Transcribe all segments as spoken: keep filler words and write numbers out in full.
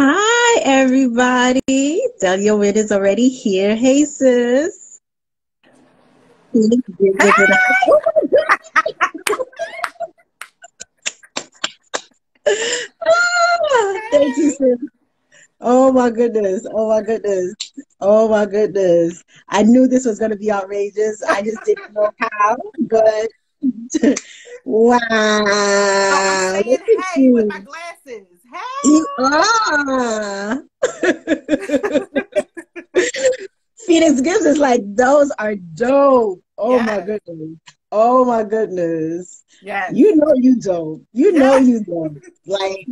Hi, everybody. Delia Witt is already here. Hey, sis. Hey. Ah, thank you, sis. Oh, my goodness. Oh, my goodness. Oh, my goodness. I knew this was going to be outrageous. I just didn't know how, but wow. Oh, I'm saying hey with my glasses. Hey. You are. Phoenix Gibbs is like, those are dope. Oh, yes. My goodness. Oh, my goodness. Yes. You know you dope. You yes. know you dope. Like,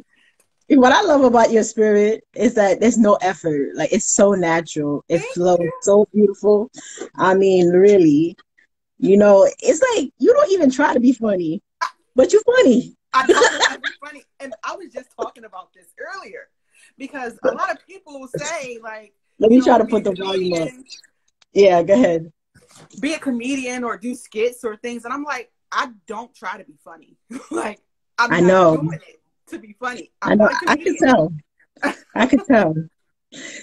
what I love about your spirit is that there's no effort. Like, it's so natural. It Thank flows you. So beautiful. I mean, really. You know, it's like you don't even try to be funny, but you're funny. I know, funny. And I was just talking about this earlier because a lot of people say, like, let me know, try to put the volume up. Yeah, go ahead. Be a comedian or do skits or things. And I'm like, I don't try to be funny. Like, I'm I not know. doing it to be funny. I'm I know. I can tell. I can tell.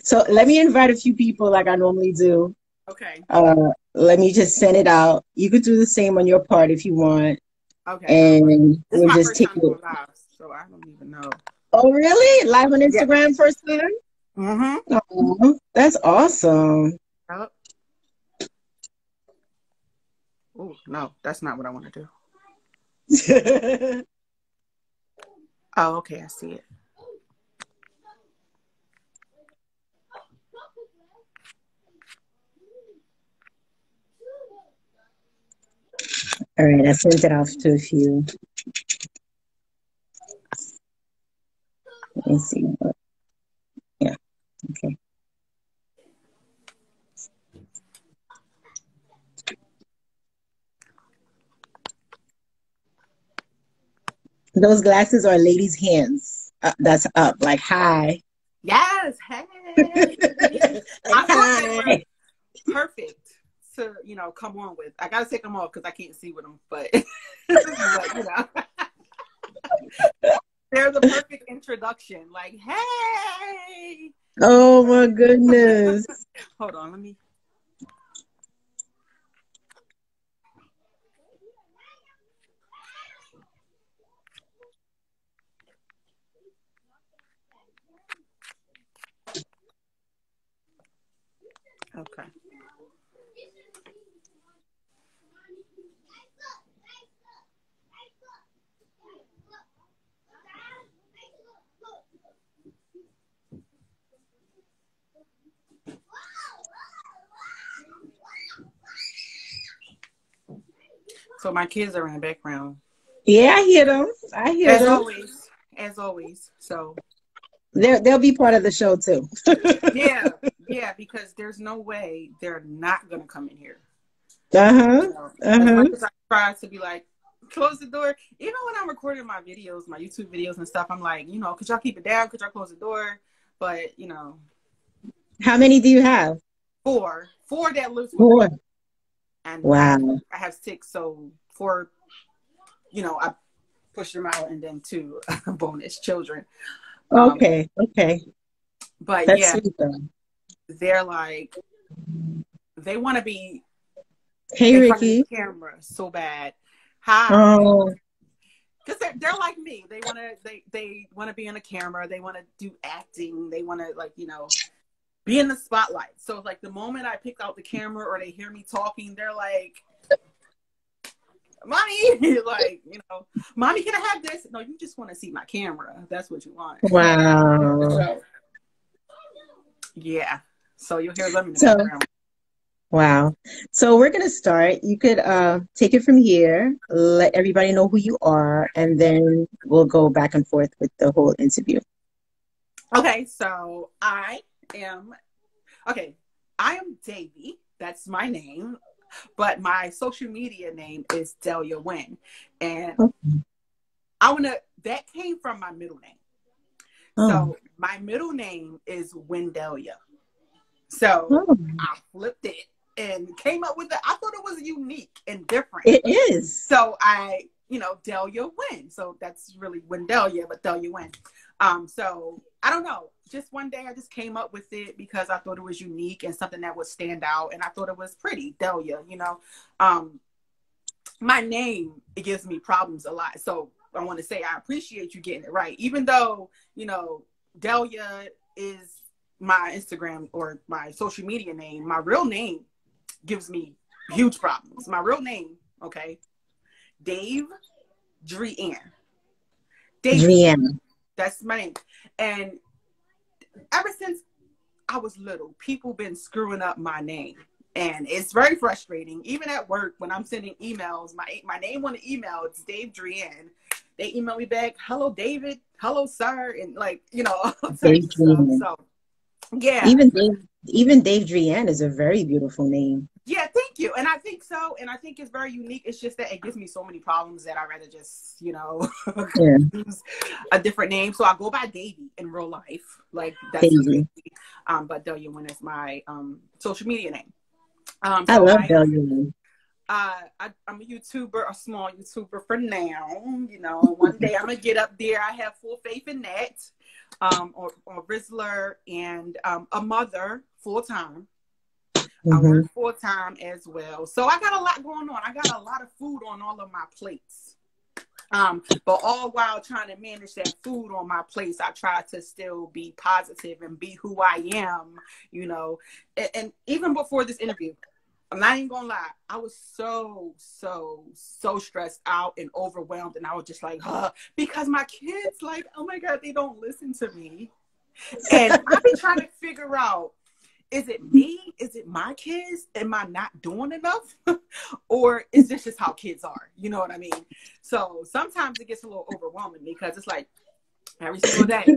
So let me invite a few people like I normally do. Okay. Uh, let me just send it out. You could do the same on your part if you want. Okay. And we'll just take it. Live, so I don't even know. Oh, really? Live on Instagram yeah. first time? Mm-hmm. Oh, that's awesome. Oh. Oh, no. That's not what I want to do. Oh, okay. I see it. All right, I sent it off to a few. Let me see. Yeah, okay. Those glasses are ladies' hands. Uh, that's up, like, hi. Yes, hey. I thought they were perfect. To, you know, come on with. I gotta take them off because I can't see with them, but, but you know, they're the perfect introduction. Like, hey! Oh my goodness! Hold on, let me. Okay. So my kids are in the background. Yeah, I hear them. I hear as them. As always. As always. So they're, they'll be part of the show too. Yeah. Yeah, because there's no way they're not going to come in here. Uh-huh. You know, uh-huh. As much as I try to be like, close the door. Even when I'm recording my videos, my YouTube videos and stuff, I'm like, you know, could y'all keep it down? Could y'all close the door? But, you know. How many do you have? Four. Four that lives with Four. Me. And wow. I have six, so four, you know, I pushed them out, and then two bonus children. Okay, um, okay. But that's yeah, sweet, they're like, they want to be hey, Ricky. Camera so bad. Hi. Oh. Because they're, they're like me. They want to they, they want to be on a camera. They want to do acting. They want to, like, you know, be in the spotlight. So, like, the moment I pick out the camera or they hear me talking, they're like, mommy, like, you know, mommy, can I have this? No, you just want to see my camera. That's what you want. Wow. So, yeah. So you'll hear them in the so, background. Wow. So we're going to start. You could uh, take it from here, let everybody know who you are, and then we'll go back and forth with the whole interview. Okay. So I... am okay I am Davey, that's my name, but my social media name is Delia Wynn, and okay. I want to that came from my middle name. Oh. So my middle name is Wendelia, so oh. I flipped it and came up with it. I thought it was unique and different. It is. So I, you know, Delia Wynn, so that's really Wendelia, but Delia Wynn. Um so I don't know, just one day I just came up with it because I thought it was unique and something that would stand out. And I thought it was pretty, Delia, you know. Um, my name, it gives me problems a lot. So I want to say I appreciate you getting it right. Even though, you know, Delia is my Instagram or my social media name, my real name gives me huge problems. My real name, okay, Dave Drian. Dave Drian. That's my name. And ever since I was little, people been screwing up my name. And it's very frustrating. Even at work, when I'm sending emails, my my name on the email, it's Dave Drian. They email me back, hello, David. Hello, sir. And like, you know, Dave Drian. So, yeah. Even Dave, even Dave Drian is a very beautiful name. Yeah, thank you. And I think so. And I think it's very unique. It's just that it gives me so many problems that I rather just, you know, yeah. use a different name. So I go by Davey in real life. Like, that's Davey. Um, but Delia Wynn is my um, social media name. Um, so I love I, Delia Wynn. Uh, I, I'm a YouTuber, a small YouTuber for now. You know, one day I'm going to get up there. I have full faith in that. Um, or, or Rizzler and um, a mother full time. Mm-hmm. I work full time as well. So I got a lot going on. I got a lot of food on all of my plates. Um, but all while trying to manage that food on my plates, I try to still be positive and be who I am, you know. And, and even before this interview, I'm not even going to lie, I was so, so, so stressed out and overwhelmed. And I was just like, huh, because my kids, like, oh my God, they don't listen to me. And I've been trying to figure out, is it me? Is it my kids? Am I not doing enough? Or is this just how kids are? You know what I mean? So sometimes it gets a little overwhelming because it's like every single day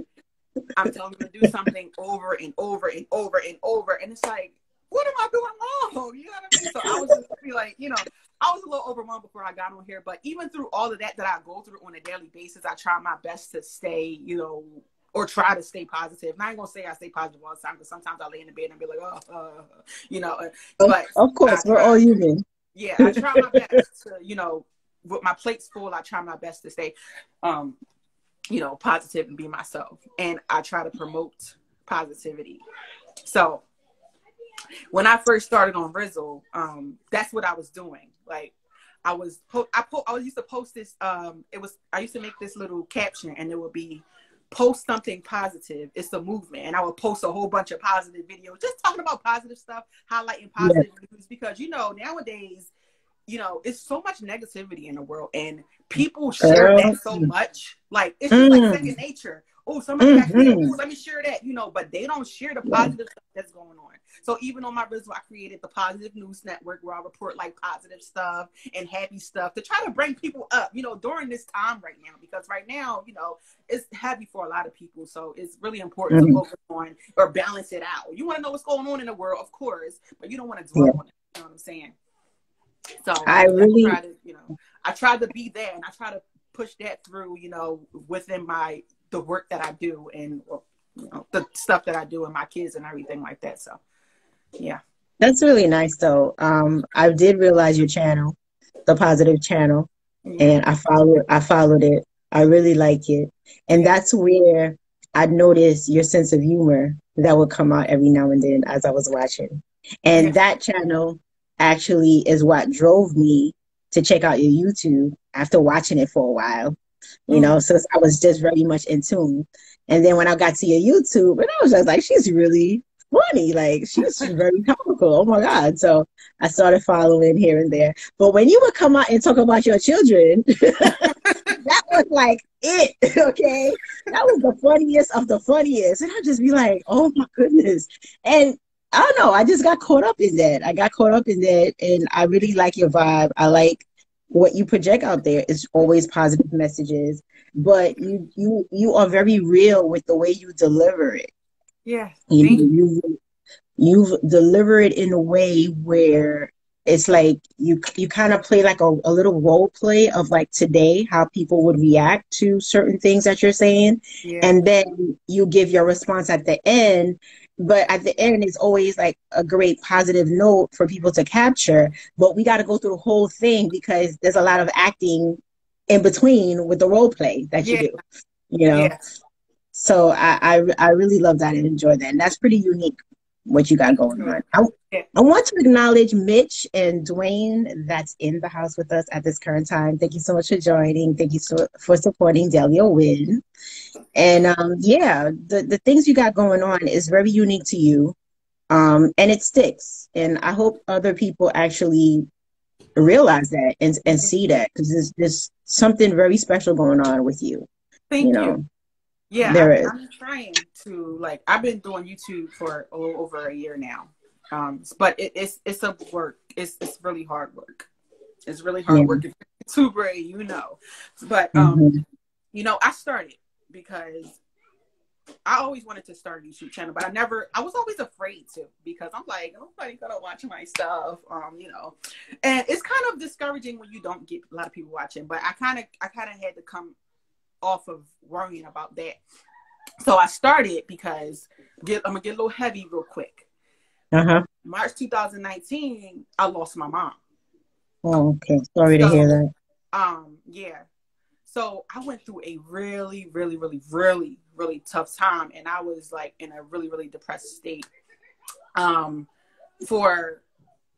I'm telling them to do something over and over and over and over. And it's like, what am I doing wrong? You know what I mean? So I was just be like, you know, I was a little overwhelmed before I got on here. But even through all of that that I go through on a daily basis, I try my best to stay, you know, or try to stay positive. And I ain't going to say I stay positive all the time, because sometimes I lay in the bed and be like, oh, uh, you know. But of course, try, we're all human. Yeah, I try my best to, you know, with my plates full, I try my best to stay, um, you know, positive and be myself. And I try to promote positivity. So when I first started on Rizzle, um, that's what I was doing. Like, I was, po I, po I used to post this, um, it was, I used to make this little caption, and it would be, post something positive. It's a movement. And I would post a whole bunch of positive videos, just talking about positive stuff, highlighting positive yeah. news, because, you know, nowadays, you know, it's so much negativity in the world, and people share uh, that so much. Like, it's just mm, like second nature. Oh, somebody mm-hmm. got here. Ooh, let me share that, you know, but they don't share the positive yeah. stuff that's going on. So even on my Rizzle, I created the Positive News Network, where I report like positive stuff and happy stuff to try to bring people up, you know, during this time right now, because right now, you know, it's heavy for a lot of people. So it's really important mm-hmm. to focus on or balance it out. You want to know what's going on in the world, of course, but you don't want to dwell yeah. on it. You know what I'm saying? So I really, I try to, you know, I try to be there, and I try to push that through, you know, within my, the work that I do, and you know, the stuff that I do and my kids and everything like that. So, yeah. That's really nice though. Um, I did realize your channel, the Positive Channel, mm-hmm. and I followed, I followed it. I really like it. And that's where I noticed your sense of humor that would come out every now and then as I was watching. And yeah. that channel actually is what drove me to check out your YouTube after watching it for a while. You know, so I was just very much in tune. And then when I got to your YouTube, and I was just like, she's really funny. Like, she's very comical. Oh, my God. So I started following here and there. But when you would come out and talk about your children, that was like it, okay? That was the funniest of the funniest. And I'd just be like, oh, my goodness. And I don't know. I just got caught up in that. I got caught up in that. And I really like your vibe. I like what you project out there is always positive messages, but you you you are very real with the way you deliver it. Yeah, you you you deliver it in a way where it's like you you kind of play like a, a little role play of like today how people would react to certain things that you're saying, yeah. and then you give your response at the end. But at the end, it's always like a great positive note for people to capture. But we got to go through the whole thing because there's a lot of acting in between with the role play that you yeah. do, you know? Yeah. So I, I, I really love that and enjoy that. And that's pretty unique, what you got going on. I, I want to acknowledge Mitch and Dwayne that's in the house with us at this current time. Thank you so much for joining. Thank you so, for supporting Delia Wynn. And um, yeah, the, the things you got going on is very unique to you. Um, and it sticks. And I hope other people actually realize that and, and see that, because there's, there's something very special going on with you. Thank you. Know? you. Yeah, there I'm, is. I'm trying to, like, I've been doing YouTube for a little over a year now. Um, but it, it's it's a work. It's it's really hard work. It's really hard yeah. work. If you're a YouTuber, you know. But um, mm-hmm. you know, I started because I always wanted to start a YouTube channel, but I never. I was always afraid to, because I'm like, nobody's gonna watch my stuff. Um, you know, and it's kind of discouraging when you don't get a lot of people watching. But I kind of I kind of had to come off of worrying about that. So I started because get I'm gonna get a little heavy real quick. Uh-huh. March two thousand nineteen, I lost my mom. Oh, okay. Sorry so, to hear that. Um, yeah. So I went through a really, really, really, really, really tough time, and I was like in a really, really depressed state um, for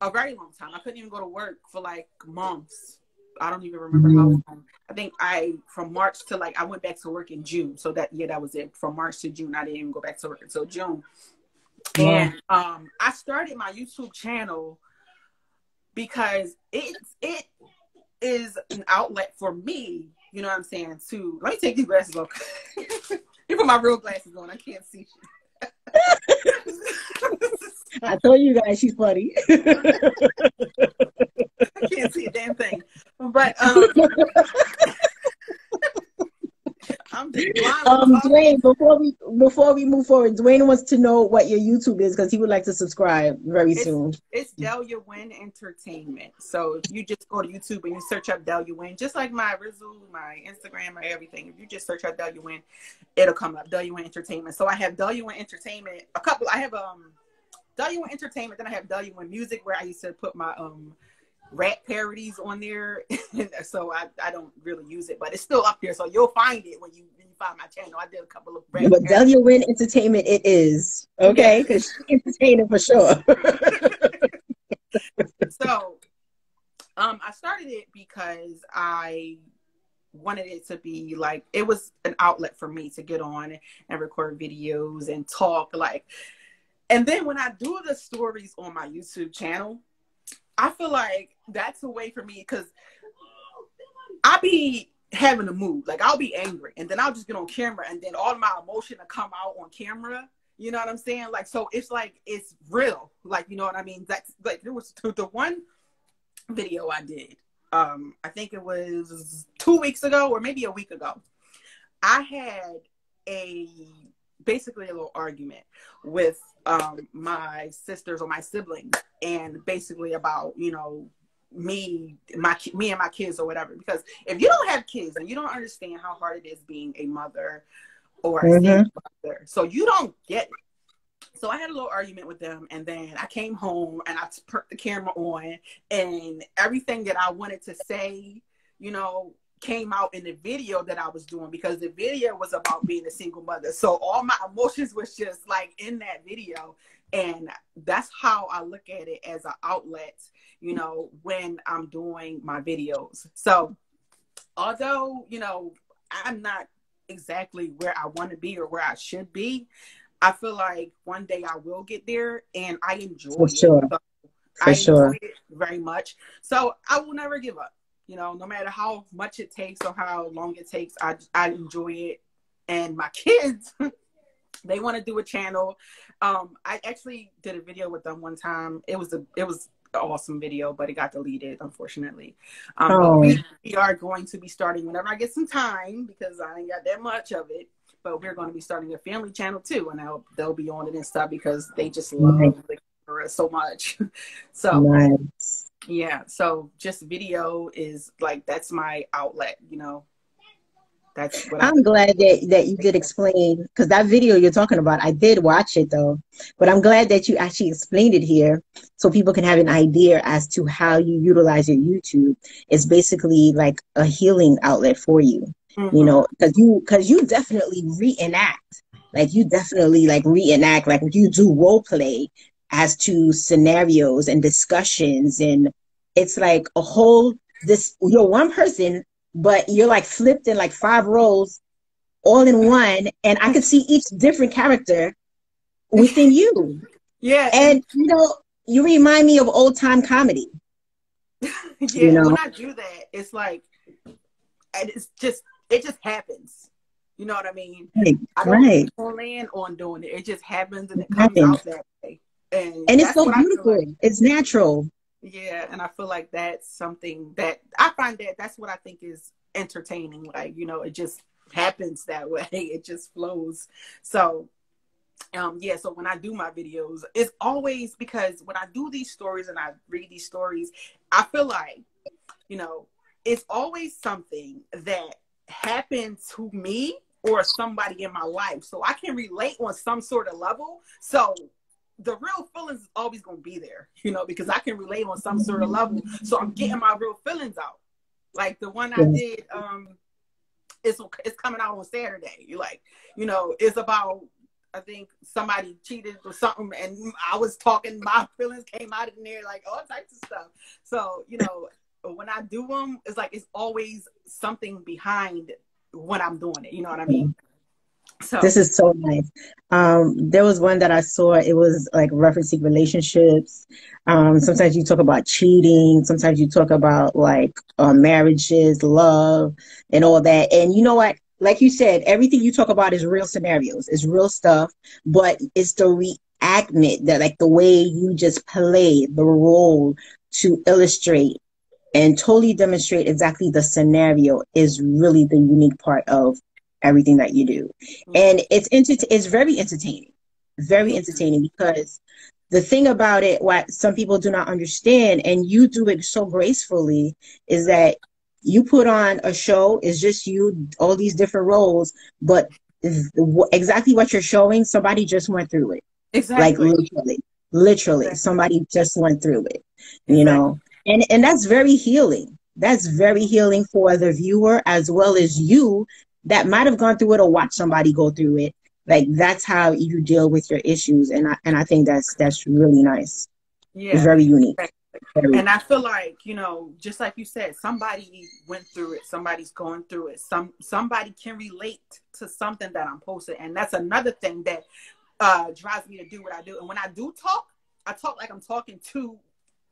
a very long time. I couldn't even go to work for like months. I don't even remember mm-hmm. how long. I think I from March to like I went back to work in June. So that yeah, that was it. From March to June, I didn't even go back to work until June. And um, I started my YouTube channel because it, it is an outlet for me, you know what I'm saying, to, let me take these glasses off. You put my real glasses on, I can't see shit. I told you guys she's funny. I can't see a damn thing. But, um... I'm um, Dwayne, before we before we move forward, Dwayne wants to know what your YouTube is, because he would like to subscribe very it's, soon. It's Delia Wynn Entertainment. So if you just go to YouTube and you search up Delia Wynn, just like my Rizzle, my Instagram, my everything. If you just search up Delia Wynn, it'll come up. Delia Wynn Entertainment. So I have Delia Wynn Entertainment. A couple. I have um Delia Wynn Entertainment. Then I have Delia Wynn Music, where I used to put my um. rap parodies on there. So I, I don't really use it, but it's still up there, so you'll find it when you, when you find my channel. I did a couple of rap but parodies. Delia Wynn Entertainment it is, okay, because she's entertaining for sure. So um I started it because I wanted it to be like, it was an outlet for me to get on and record videos and talk, like, and then when I do the stories on my YouTube channel, I feel like that's a way for me, because I be having a mood. Like, I'll be angry, and then I'll just get on camera, and then all of my emotion will come out on camera. You know what I'm saying? Like, so it's like, it's real. Like, you know what I mean? That's like, there was the one video I did. Um, I think it was two weeks ago or maybe a week ago. I had a, basically a little argument with um, my sisters or my siblings, and basically about, you know, me, my, me and my kids or whatever. Because if you don't have kids, and you don't understand how hard it is being a mother or mm-hmm. a mother, so you don't get it. So I had a little argument with them, and then I came home and I put the camera on, and everything that I wanted to say, you know, came out in the video that I was doing, because the video was about being a single mother. So all my emotions was just like in that video. And that's how I look at it, as an outlet, you know, when I'm doing my videos. So although, you know, I'm not exactly where I want to be or where I should be, I feel like one day I will get there, and I enjoy For sure. it. So For I sure. enjoy it very much. So I will never give up. You know, no matter how much it takes or how long it takes, I, I enjoy it. And my kids, they want to do a channel. Um, I actually did a video with them one time. It was a it was an awesome video, but it got deleted, unfortunately. Um, oh. we, we are going to be starting, whenever I get some time, because I ain't got that much of it, but we're going to be starting a family channel too. And I'll, they'll be on it and stuff, because they just love nice. the camera so much. So. Nice. Yeah, so just video is like, that's my outlet, you know. That's what I'm I glad that, that you did explain, because that video you're talking about, I did watch it though, but I'm glad that you actually explained it here, so people can have an idea as to how you utilize your YouTube. It's basically like a healing outlet for you. Mm-hmm. You know, because you because you definitely reenact, like you definitely like reenact, like you do role play as to scenarios and discussions, and it's like a whole this you're one person, but you're like flipped in like five roles, all in one, and I could see each different character within you. Yeah, and you know, you remind me of old time comedy. Yeah, you know? When I do that, it's like, and it's just it just happens. You know what I mean? Right. I don't right. plan on doing it. It just happens, and it, it comes happens. out that way. And, and it's so beautiful. Like. It's natural. Yeah, and I feel like that's something that I find that that's what I think is entertaining. Like, you know, it just happens that way. It just flows. So, um, yeah. So when I do my videos, it's always because when I do these stories and I read these stories, I feel like, you know, it's always something that happened to me or somebody in my life. So I can relate on some sort of level. So the real feelings is always going to be there, you know, because I can relate on some sort of level. So I'm getting my real feelings out. Like the one I did, um, it's, it's coming out on Saturday. You're like, you know, it's about, I think somebody cheated or something, and I was talking, my feelings came out in there, like all types of stuff. So, you know, when I do them, it's like, it's always something behind when I'm doing it. You know what I mean? So this is so nice. Um, there was one that I saw, it was like referencing relationships. Um, sometimes you talk about cheating. Sometimes you talk about like uh, marriages, love, and all that. And you know what? Like you said, everything you talk about is real scenarios. It's real stuff, but it's the reenactment that, like, the way you just play the role to illustrate and totally demonstrate exactly the scenario is really the unique part of everything that you do. Mm-hmm. And it's it's very entertaining, very entertaining, because the thing about it, what some people do not understand, and you do it so gracefully, is that you put on a show, it's just you, all these different roles, but exactly what you're showing, somebody just went through it. Exactly. Like literally, literally, exactly. somebody just went through it, you exactly. know? And and that's very healing. That's very healing for the viewer as well as you that might have gone through it or watched somebody go through it. Like, that's how you deal with your issues. And I, and I think that's, that's really nice. Yeah. Very unique. Exactly. And I feel like, you know, just like you said, somebody went through it. Somebody's going through it. Some Somebody can relate to something that I'm posting. And that's another thing that uh, drives me to do what I do. And when I do talk, I talk like I'm talking to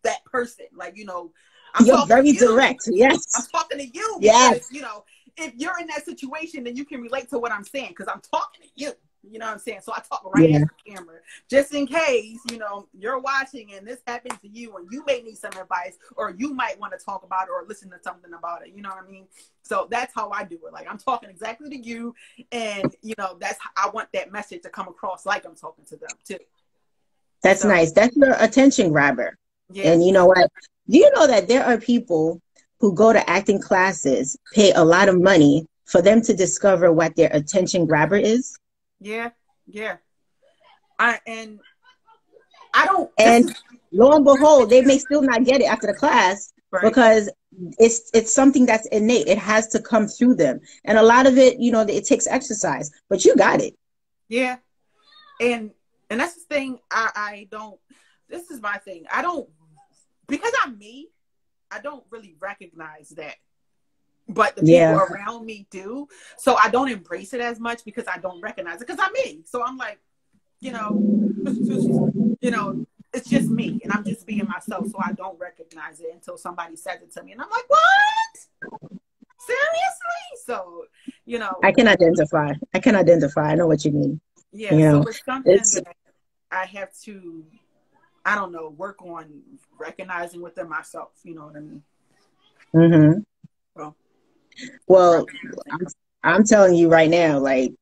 that person. Like, you know, I'm you're very you. direct. Yes. I'm talking to you. Yes. Because, you know, if you're in that situation, then you can relate to what I'm saying because I'm talking to you. You know what I'm saying? So I talk right yeah. at the camera, just in case, you know, you're watching and this happened to you and you may need some advice or you might want to talk about it or listen to something about it. You know what I mean? So that's how I do it. Like, I'm talking exactly to you, and, you know, that's how I want that message to come across, like I'm talking to them too. That's so nice. That's your attention grabber. Yes. And you know what? Do you know that there are people who go to acting classes, pay a lot of money for them to discover what their attention grabber is? Yeah, yeah. I and I don't. And lo and behold, they may still not get it after the class right. because it's it's something that's innate. It has to come through them, and a lot of it, you know, it takes exercise. But you got it. Yeah, and and that's the thing. I I don't. This is my thing. I don't because I'm me. I don't really recognize that. But the people yeah. around me do. So I don't embrace it as much because I don't recognize it. Because I'm me. So I'm like, you know, you know, it's just me. And I'm just being myself. So I don't recognize it until somebody says it to me. And I'm like, what? Seriously? So, you know. I can identify. I can identify. I know what you mean. Yeah. You know, so it's something it's... that I have to, I don't know, work on recognizing within myself. You know what I mean? Mm-hmm. So. Well, I'm, I'm telling you right now, like,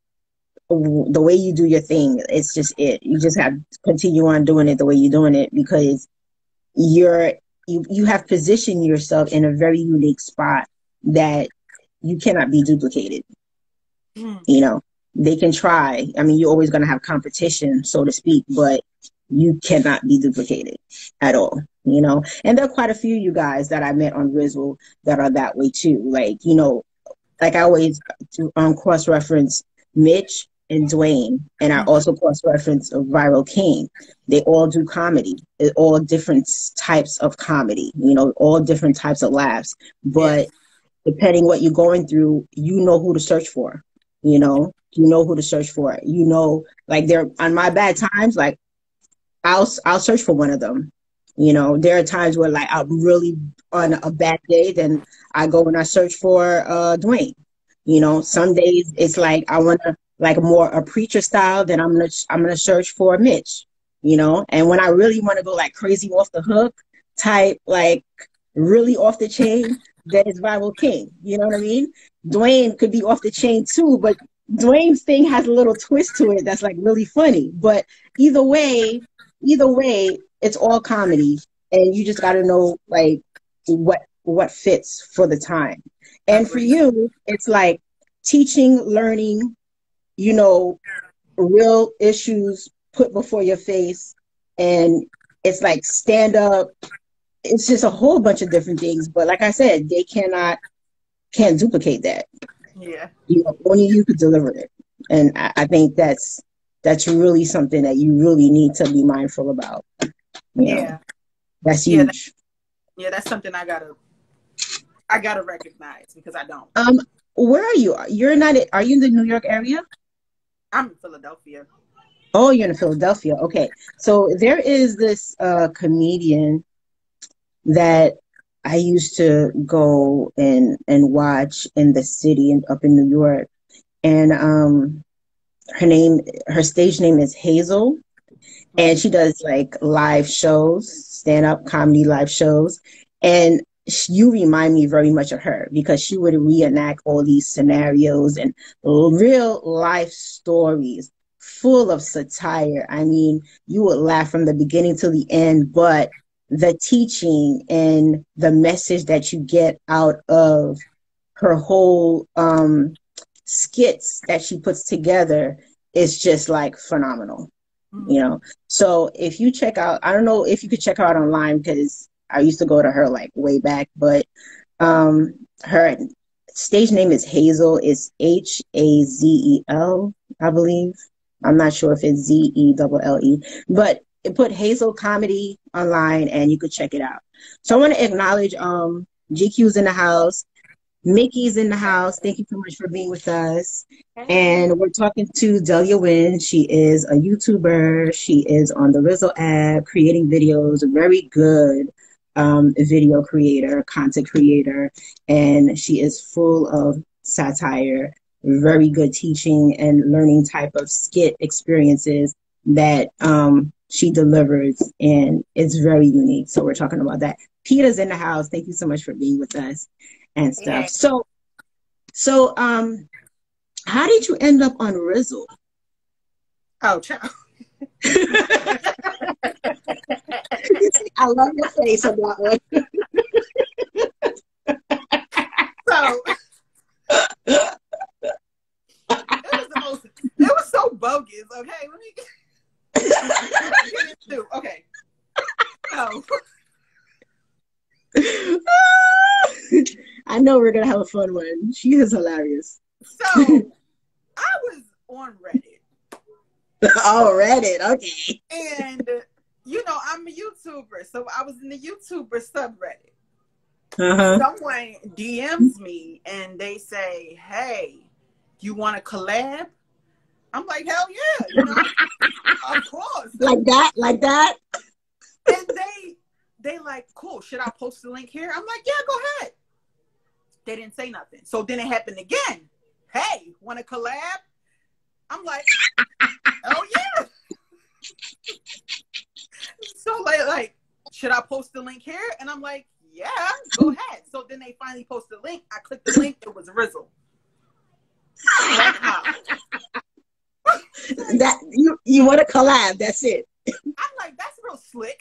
w the way you do your thing, it's just it. You just have to continue on doing it the way you're doing it because you're you you have positioned yourself in a very unique spot that you cannot be duplicated. Mm. You know, they can try. I mean, you're always going to have competition, so to speak, but you cannot be duplicated at all. You know, and there are quite a few you guys that I met on Rizzle that are that way too. Like, you know, like I always do, um, cross-reference Mitch and Dwayne, and I also cross-reference Viral King. They all do comedy, all different types of comedy, you know, all different types of laughs. But depending what you're going through, you know who to search for, you know, you know who to search for, you know, like they're on my bad times, like I'll, I'll search for one of them. You know, there are times where like I'm really on a bad day, then I go and I search for uh, Dwayne. You know, some days it's like I want to like more a preacher style, then I'm gonna I'm gonna search for Mitch. You know, and when I really want to go like crazy off the hook type, like really off the chain, then it's Viral King. You know what I mean? Dwayne could be off the chain too, but Dwayne's thing has a little twist to it that's like really funny. But either way, either way. It's all comedy, and you just got to know like what what fits for the time. And for you, it's like teaching, learning, you know, real issues put before your face, and it's like stand up. It's just a whole bunch of different things, but like I said, they cannot can't duplicate that. Yeah, you know, only you could deliver it, and I, I think that's that's really something that you really need to be mindful about. You know, yeah, that's huge. Yeah, that's, yeah, that's something I gotta, I gotta recognize because I don't. Um, where are you? You're not. Are you in the New York area? I'm in Philadelphia. Oh, you're in Philadelphia. Okay, so there is this uh, comedian that I used to go and and watch in the city and up in New York, and um, her name, her stage name is Hazel. And she does like live shows, stand-up comedy live shows. And she, you remind me very much of her because she would reenact all these scenarios and real life stories full of satire. I mean, you would laugh from the beginning to the end, but the teaching and the message that you get out of her whole um, skits that she puts together is just like phenomenal. You know, so if you check out, I don't know if you could check her out online because I used to go to her like way back, but um, her stage name is Hazel. It's H A Z E L, I believe. I'm not sure if it's Z E L L E, but it put Hazel Comedy online and you could check it out. So I want to acknowledge um, G Q's in the house. Mickey's in the house. Thank you so much for being with us. And we're talking to Delia Wynn. She is a YouTuber. She is on the Rizzle app, creating videos. Very good um, video creator, content creator. And she is full of satire, very good teaching and learning type of skit experiences that um, she delivers. And it's very unique. So we're talking about that. Peter's in the house. Thank you so much for being with us. And stuff. Yeah. So, so um, how did you end up on Rizzle? Oh, child. I love your face on that one. So, it was the most. That was so bogus. Okay, let me. Let me do, okay. So. I know we're gonna have a fun one. She is hilarious. So I was on Reddit. Oh, Reddit, okay. And you know, I'm a YouTuber, so I was in the YouTuber subreddit. Uh-huh. Someone D Ms me and they say, "Hey, you want to collab?" I'm like, "Hell yeah!" You know? Of course. Like that, like that. And they. They like, cool, should I post the link here? I'm like, yeah, go ahead. They didn't say nothing. So then it happened again. Hey, want to collab? I'm like, oh, yeah. So like, like, should I post the link here? And I'm like, yeah, go ahead. So then they finally post the link. I clicked the link. It was Rizzle. That, you you want to collab. That's it. I'm like, that's real slick.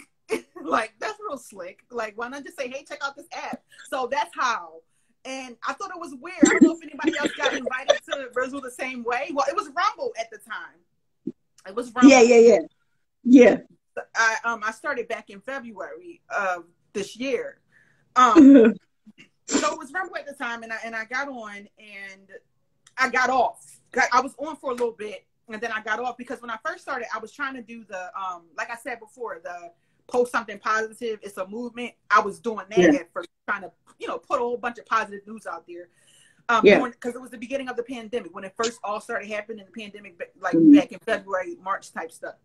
Like, that's real slick. Like, why not just say, hey, check out this app? So that's how. And I thought it was weird. I don't know if anybody else got invited to Rizzle the same way. Well, it was Rumble at the time. It was Rumble. Yeah, yeah, yeah. Yeah. I, um, I started back in February of this year. Um, So it was Rumble at the time, and I and I got on, and I got off. I was on for a little bit, and then I got off because when I first started, I was trying to do the, um, like I said before, the post something positive. It's a movement. I was doing that yeah. at first, trying to, you know, put a whole bunch of positive news out there. Um, yeah. Because it was the beginning of the pandemic when it first all started happening. The pandemic, like mm-hmm. back in February, March type stuff.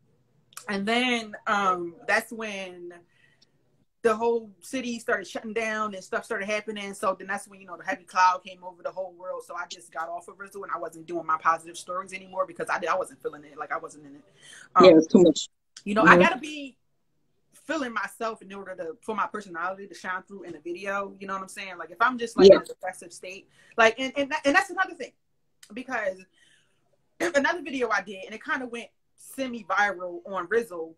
And then um, that's when the whole city started shutting down and stuff started happening. So then that's when, you know, the heavy cloud came over the whole world. So I just got off of Rizzle and I wasn't doing my positive stories anymore because I, I wasn't feeling it. Like I wasn't in it. Um, yeah, it's too much. You know, mm-hmm. I gotta be feeling myself in order to, for my personality to shine through in a video. You know what I'm saying? Like if I'm just like yeah. in a depressive state, like, and, and, that, and that's another thing, because another video I did and it kind of went semi-viral on Rizzle,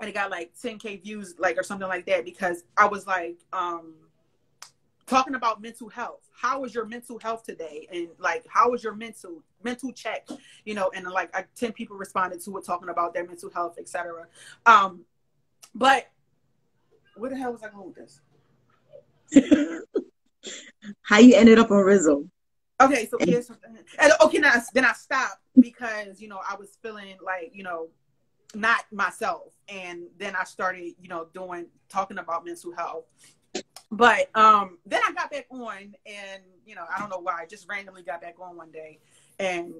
and it got like ten K views, like, or something like that, because I was like, um, talking about mental health. How is your mental health today? And like, how is your mental, mental check, you know, and like I, ten people responded to it talking about their mental health, et cetera. Um, but where the hell was I going with this? How you ended up on Rizzle? Okay, so here's something. And okay, now, then I stopped because, you know, I was feeling like, you know, not myself, and then I started, you know, doing talking about mental health. But um then I got back on, and you know, I don't know why, I just randomly got back on one day. And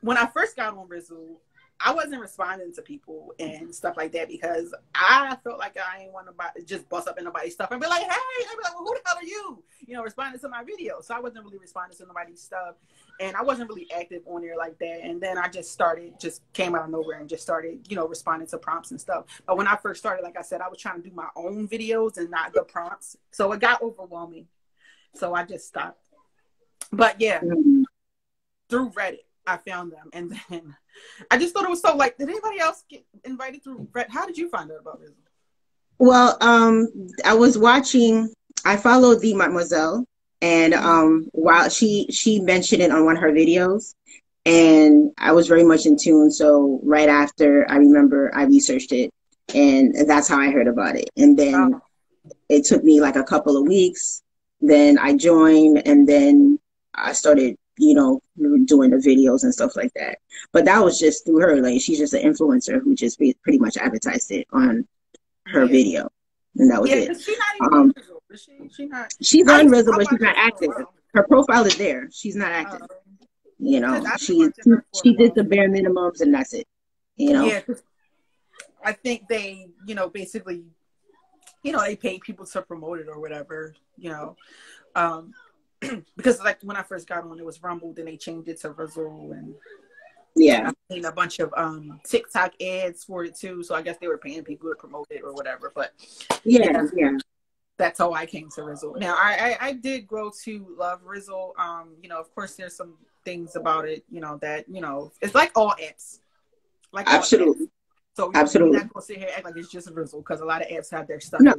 when I first got on Rizzle, I wasn't responding to people and stuff like that because I felt like I ain't want to just bust up in nobody's stuff and be like, hey, I'd be like, well, who the hell are you? You know, responding to my video. So I wasn't really responding to nobody's stuff. And I wasn't really active on there like that. And then I just started, just came out of nowhere and just started, you know, responding to prompts and stuff. But when I first started, like I said, I was trying to do my own videos and not the prompts. So it got overwhelming. So I just stopped. But yeah, through Reddit, I found them. And then I just thought it was so, like, did anybody else get invited through Reddit? How did you find out about Rizzle? Well, um, I was watching, I followed the Mademoiselle, and um, while she, she mentioned it on one of her videos, and I was very much in tune. So right after, I remember I researched it, and that's how I heard about it. And then wow. it took me like a couple of weeks. Then I joined, and then I started, you know, doing the videos and stuff like that. But that was just through her. Like, she's just an influencer who just pretty much advertised it on her yeah. video. And that was yeah, it. She's not even um, on she, she not, she's I, on Rizzle, but she's not active. Her profile is there. She's not active. Uh, you know, she she did the bare minimums and that's it. You know? Yeah, I think they, you know, basically, you know, they pay people to promote it or whatever, you know. Um, because like when I first got on, it was Rumble, then they changed it to Rizzle, and yeah, I've seen a bunch of um TikTok ads for it too. So I guess they were paying people to promote it or whatever. But yeah, yeah, yeah. that's how I came to Rizzle. Now I, I I did grow to love Rizzle. Um, you know, of course, there's some things about it, you know, that you know, it's like all apps, like absolutely. All apps. So you know, absolutely, you're not gonna sit here and act like it's just Rizzle because a lot of apps have their stuff. No.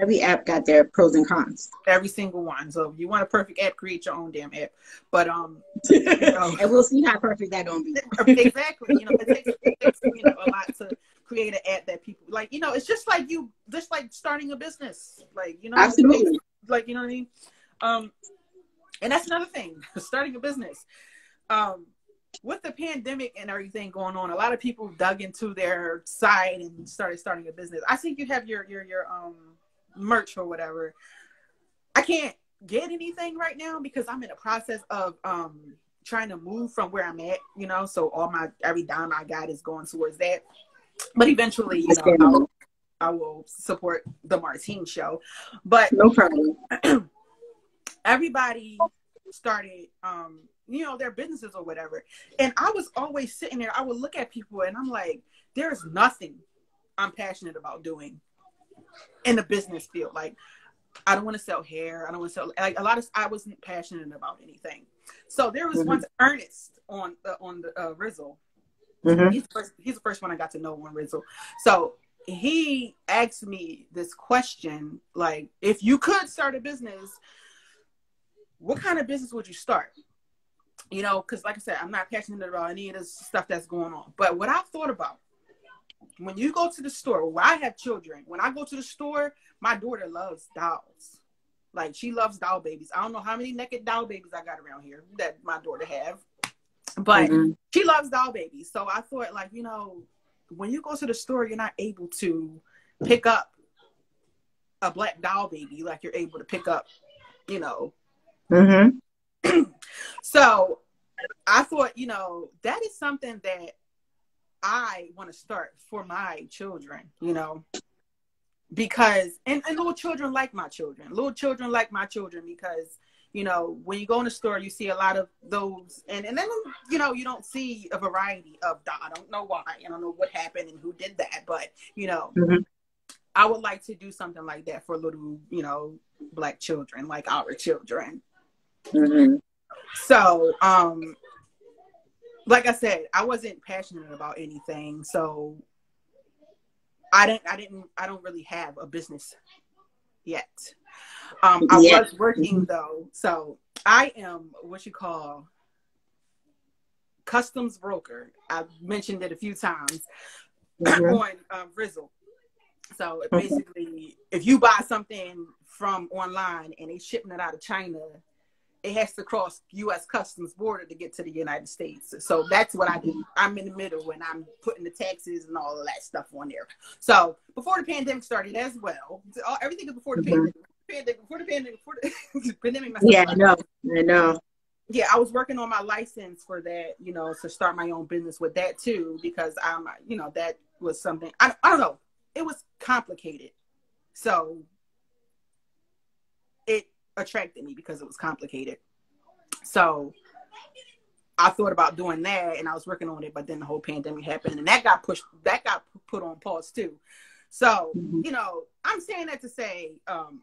Every app got their pros and cons. Every single one. So if you want a perfect app, create your own damn app. But um, you know, and we'll see how perfect that gonna be. Exactly. You know, it takes, it takes you know, a lot to create an app that people like. You know, it's just like you, just like starting a business. Like you know, absolutely. Like you know what I mean. Um, and that's another thing. Starting a business. Um, with the pandemic and everything going on, a lot of people dug into their side and started starting a business. I think you have your your your um. merch or whatever. I can't get anything right now because I'm in the process of um trying to move from where I'm at, you know, so all my every dime I got is going towards that. But eventually, you know, I'll, I will support the Martine show. But no problem. Everybody started um you know, their businesses or whatever, and I was always sitting there, I would look at people and I'm like, there's nothing I'm passionate about doing in the business field. Like, I don't want to sell hair. I don't want to sell, like, a lot of, I wasn't passionate about anything. So there was mm-hmm. once Ernest on the, on the uh, Rizzle. Mm-hmm. He's, first, he's the first one I got to know on Rizzle. So he asked me this question, like, if you could start a business, what kind of business would you start? You know, because like I said, I'm not passionate about any of this stuff that's going on. But what I thought about, when you go to the store, when I have children, when I go to the store, my daughter loves dolls. Like, she loves doll babies. I don't know how many naked doll babies I got around here that my daughter have. But mm-hmm. she loves doll babies. So I thought, like, you know, when you go to the store, you're not able to pick up a black doll baby like you're able to pick up, you know. Mm-hmm. So I thought, you know, that is something that I want to start for my children, you know, because, and, and little children like my children, little children like my children, because, you know, when you go in the store, you see a lot of those, and, and then, you know, you don't see a variety of, I don't know why, I don't know what happened and who did that, but, you know, mm-hmm. I would like to do something like that for little, you know, black children, like our children. Mm-hmm. So, um, like I said, I wasn't passionate about anything, so I didn't. I didn't. I don't really have a business yet. Um, I yeah. was working though, so I am what you call customs broker. I've mentioned it a few times mm-hmm. on um, Rizzle. So okay. basically, if you buy something from online and they shipping it out of China, it has to cross U S customs border to get to the United States. So that's what I do. I'm in the middle and I'm putting the taxes and all of that stuff on there. So before the pandemic started as well, all, everything is before the mm-hmm. pandemic, before the pandemic, before the pandemic. Myself, yeah, I know, I know. Yeah, I was working on my license for that, you know, to start my own business with that too, because I'm, you know, that was something, I, I don't know. It was complicated. So it attracted me because it was complicated. So I thought about doing that and I was working on it, but then the whole pandemic happened and that got pushed, that got put on pause too. So, mm-hmm. you know, I'm saying that to say, um,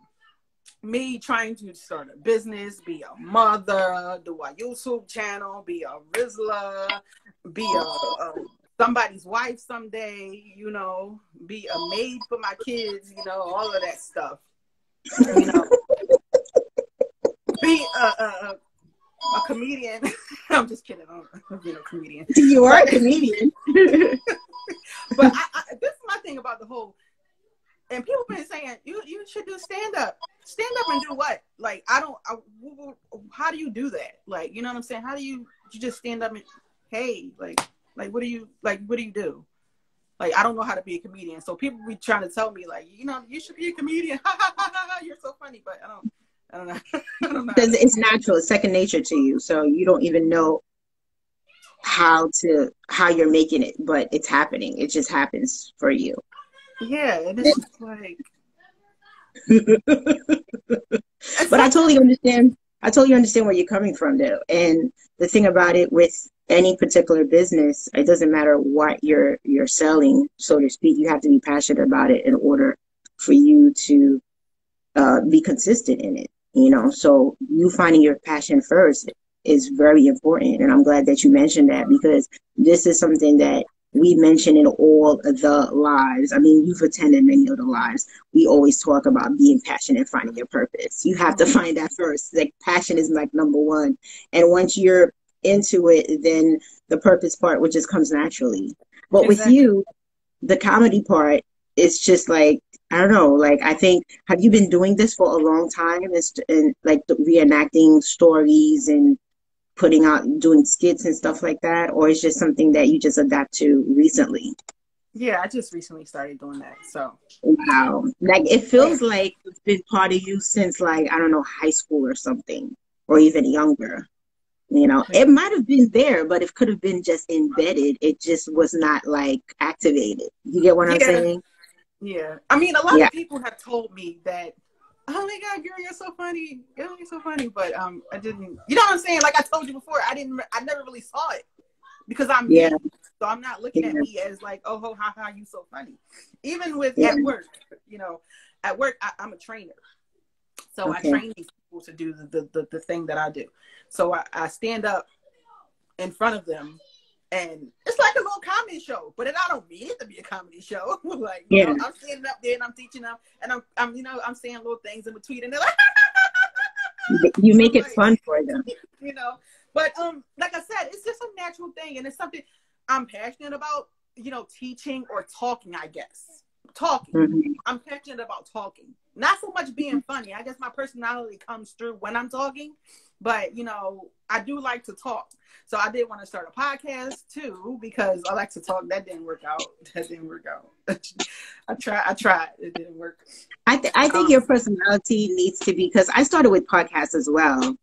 me trying to start a business, be a mother, do a YouTube channel, be a Rizzler, be a, a somebody's wife someday, you know, be a maid for my kids, you know, all of that stuff, you know. Be a, a, a comedian. I'm just kidding. I'm being a comedian. You are a comedian. But I, I, this is my thing about the whole, and people been saying, you you should do stand-up. Stand up and do what? Like, I don't, I, how do you do that? Like, you know what I'm saying? How do you, you just stand up and, hey, like, like, what do you, like, what do you do? Like, I don't know how to be a comedian. So people be trying to tell me, like, you know, you should be a comedian. You're so funny, but I don't. I don't know. I don't know. Because it's natural, it's second nature to you, so you don't even know how to how you're making it, but it's happening. It just happens for you. Yeah, and it's just like. But I totally understand. I totally understand where you're coming from, though. And the thing about it with any particular business, it doesn't matter what you're you're selling, so to speak. You have to be passionate about it in order for you to uh, be consistent in it. You know, so you finding your passion first is very important. And I'm glad that you mentioned that, because this is something that we mention in all of the lives. I mean, you've attended many of the lives. We always talk about being passionate and finding your purpose. You have to find that first. Like, passion is like number one. And once you're into it, then the purpose part, which just comes naturally. But exactly. with you, the comedy part, it's just like, I don't know, like, I think, have you been doing this for a long time? It's, and like reenacting stories and putting out, doing skits and stuff like that? Or it's just something that you just adapt to recently? Yeah, I just recently started doing that, so. Wow. Like, it feels like it's been part of you since, like, I don't know, high school or something, or even younger. You know, it might have been there, but it could have been just embedded. It just was not, like, activated. You get what yeah. I'm saying? Yeah. I mean, a lot yeah. of people have told me that, oh, my God, girl, you're so funny. Girl, you're so funny. But um, I didn't, you know what I'm saying? Like I told you before, I didn't, I never really saw it because I'm yeah. me. So I'm not looking yeah. at me as like, oh, ho, ha, ha, you so funny. Even with yeah. at work, you know, at work, I, I'm a trainer. So okay. I train these people to do the, the, the, the thing that I do. So I, I stand up in front of them. And it's like a little comedy show, but it, I don't mean it to be a comedy show. Like, you yeah. know, I'm standing up there and I'm teaching them, and I'm, I'm, you know, I'm saying little things in between, and they're like, you make it like, fun for them, you know. But um, like I said, it's just a natural thing, and it's something I'm passionate about, you know, teaching or talking, I guess. talking. Mm-hmm. I'm passionate about talking. Not so much being funny. I guess my personality comes through when I'm talking. But, you know, I do like to talk. So I did want to start a podcast, too, because I like to talk. That didn't work out. That didn't work out. I tried. I tried. It didn't work. I, th I think um, your personality needs to be, because I started with podcasts as well.